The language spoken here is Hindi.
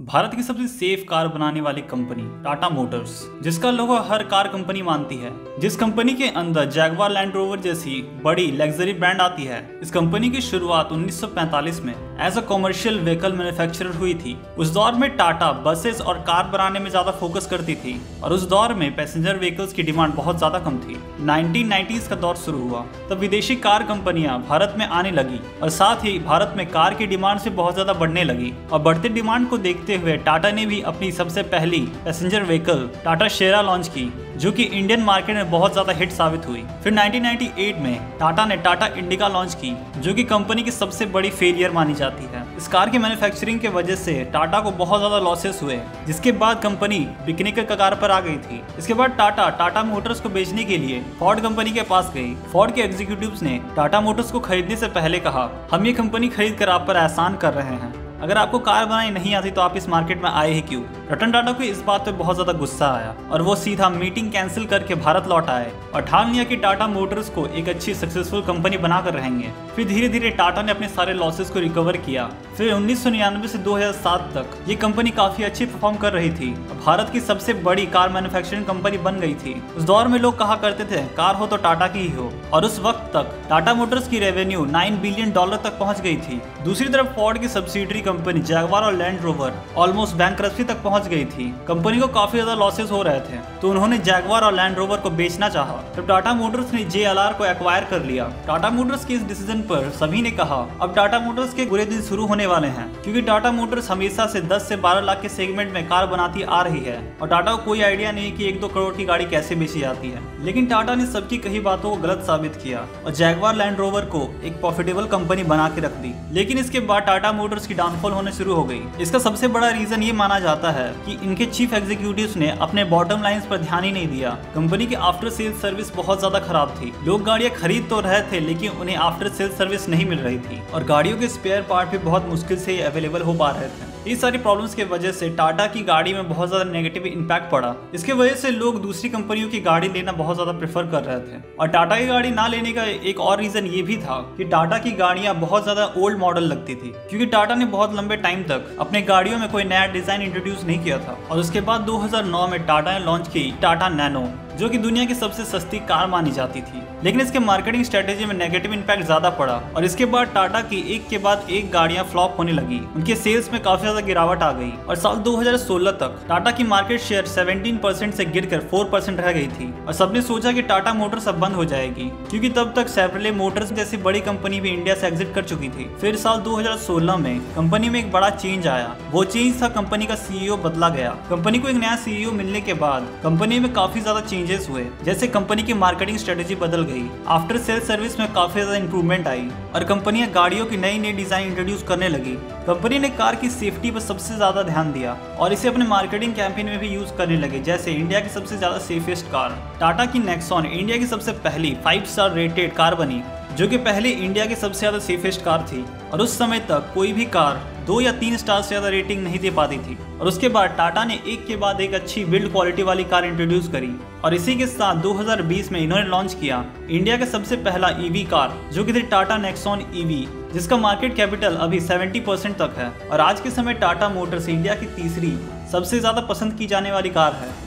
भारत की सबसे सेफ कार बनाने वाली कंपनी टाटा मोटर्स, जिसका लोगो हर कार कंपनी मानती है, जिस कंपनी के अंदर जैगुआर लैंड रोवर जैसी बड़ी लग्जरी ब्रांड आती है। इस कंपनी की शुरुआत 1945 में as a commercial vehicle manufacturer हुई थी। उस दौर में टाटा बसेस और कार बनाने में ज्यादा फोकस करती थी और उस दौर में पैसेंजर व्हीकल्स की डिमांड बहुत ज्यादा कम थी। 1990s का दौर शुरू हुआ, तब विदेशी कार कंपनियां भारत में आने लगी और साथ ही भारत में कार की डिमांड से बहुत ज्यादा बढ़ने लगी और बढ़ते डिमांड को देखते हुए टाटा ने भी अपनी सबसे पहली passenger vehicle Tata Sierra launch की, जो कि इंडियन मार्केट में बहुत ज्यादा हिट साबित हुई। फिर 1998 में टाटा ने टाटा इंडिका लॉन्च की, जो कि कंपनी की सबसे बड़ी फेलियर मानी जाती है। इस कार की मैन्युफैक्चरिंग के वजह से टाटा को बहुत ज्यादा लॉसेस हुए, जिसके बाद कंपनी बिकने के कगार पर आ गई थी। इसके बाद टाटा मोटर्स को बेचने के लिए फोर्ड कंपनी के पास गई। फोर्ड के एग्जीक्यूटिव्स ने टाटा मोटर्स को खरीदने से पहले कहा, हम ये कंपनी खरीद कर आप पर एहसान कर रहे हैं, अगर आपको कार बनानी नहीं आती तो आप इस मार्केट में आए ही क्यों। रतन टाटा को इस बात पे बहुत ज्यादा गुस्सा आया और वो सीधा मीटिंग कैंसिल करके भारत लौट आए और ठान लिया कि टाटा मोटर्स को एक अच्छी सक्सेसफुल कंपनी बनाकर रहेंगे। फिर धीरे धीरे टाटा ने अपने सारे लॉसेस को रिकवर किया। फिर 1999 से 2007 तक ये कंपनी काफी अच्छी परफॉर्म कर रही थी, भारत की सबसे बड़ी कार मैन्युफैक्चरिंग कंपनी बन गई थी। उस दौर में लोग कहा करते थे, कार हो तो टाटा की ही हो, और उस वक्त तक टाटा मोटर्स की रेवेन्यू $9 बिलियन तक पहुँच गई थी। दूसरी तरफ फोर्ड की सब्सिडरी कंपनी जैगुआर और लैंड रोवर ऑलमोस्ट बैंकरप्सी तक पहुंच गई थी। कंपनी को काफी ज्यादा लॉसेस हो रहे थे, तो उन्होंने जैगुआर और लैंड रोवर को बेचना चाहा। तब टाटा मोटर्स ने JLR को एक्वायर कर लिया। टाटा मोटर्स के इस डिसीजन पर सभी ने कहा, अब टाटा मोटर्स के बुरे दिन शुरू होने वाले हैं, क्योंकि टाटा मोटर्स हमेशा से 10 से 12 लाख के सेगमेंट में कार बनाती आ रही है और टाटा को कोई आइडिया नहीं कि 1-2 करोड़ की गाड़ी कैसे बेची जाती है। लेकिन टाटा ने सबकी कही बातों को गलत साबित किया और जैगुआर लैंड रोवर को एक प्रॉफिटेबल कंपनी बना के रख दी। लेकिन इसके बाद टाटा मोटर्स की डाउनफॉल होने शुरू हो गई। इसका सबसे बड़ा रीजन ये माना जाता है कि इनके चीफ एग्जीक्यूटिव्स ने अपने बॉटम लाइंस पर ध्यान ही नहीं दिया। कंपनी की आफ्टर सेल सर्विस बहुत ज्यादा खराब थी। लोग गाड़ियां खरीद तो रहे थे, लेकिन उन्हें आफ्टर सेल सर्विस नहीं मिल रही थी और गाड़ियों के स्पेयर पार्ट भी बहुत मुश्किल से अवेलेबल हो पा रहे थे। इस सारी प्रॉब्लम्स के वजह से टाटा की गाड़ी में बहुत ज्यादा नेगेटिव इम्पैक्ट पड़ा। इसके वजह से लोग दूसरी कंपनियों की गाड़ी लेना बहुत ज्यादा प्रेफर कर रहे थे और टाटा की गाड़ी ना लेने का एक और रीजन ये भी था कि टाटा की गाड़ियां बहुत ज्यादा ओल्ड मॉडल लगती थी, क्योंकि टाटा ने बहुत लंबे टाइम तक अपने गाड़ियों में कोई नया डिजाइन इंट्रोड्यूस नहीं किया था। और उसके बाद 2009 में टाटा ने लॉन्च की टाटा नैनो, जो कि दुनिया की सबसे सस्ती कार मानी जाती थी। लेकिन इसके मार्केटिंग स्ट्रेटेजी में नेगेटिव इंपैक्ट ज्यादा पड़ा और इसके बाद टाटा की एक के बाद एक गाड़ियां फ्लॉप होने लगी। उनके सेल्स में काफी ज्यादा गिरावट आ गई और साल 2016 तक टाटा की मार्केट शेयर 17% से गिरकर 4% रह गई थी और सबने सोचा कि टाटा मोटर्स अब बंद हो जाएगी, क्योंकि तब तक सेवरले मोटर्स जैसी बड़ी कंपनी भी इंडिया से एग्जिट कर चुकी थी। फिर साल 2016 में कंपनी में एक बड़ा चेंज आया। वो चेंज था, कंपनी का CEO बदला गया। कंपनी को एक नया CEO मिलने के बाद कंपनी में काफी ज्यादा चेंजेस हुए, जैसे कंपनी की मार्केटिंग स्ट्रेटेजी बदल गई, आफ्टर सेल सर्विस में काफी ज्यादा इंप्रूवमेंट आई और कंपनियां गाड़ियों की नई नई डिजाइन इंट्रोड्यूस करने लगी। कंपनी ने कार की सेफ्टी पर सबसे ज्यादा ध्यान दिया और इसे अपने मार्केटिंग कैंपेन में भी यूज करने लगे, जैसे इंडिया की सबसे ज्यादा सेफेस्ट कार। टाटा की नेक्सॉन इंडिया की सबसे पहली 5-स्टार रेटेड कार बनी, जो कि पहले इंडिया की सबसे ज्यादा सेफेस्ट कार थी और उस समय तक कोई भी कार 2 या 3 स्टार से ज्यादा रेटिंग नहीं दे पाती थी। और उसके बाद टाटा ने एक के बाद एक अच्छी बिल्ड क्वालिटी वाली कार इंट्रोड्यूस करी और इसी के साथ 2020 में इन्होंने लॉन्च किया इंडिया का सबसे पहला EV कार, जो कि थी टाटा नेक्सॉन EV, जिसका मार्केट कैपिटल अभी 70% तक है और आज के समय टाटा मोटर्स इंडिया की तीसरी सबसे ज्यादा पसंद की जाने वाली कार है।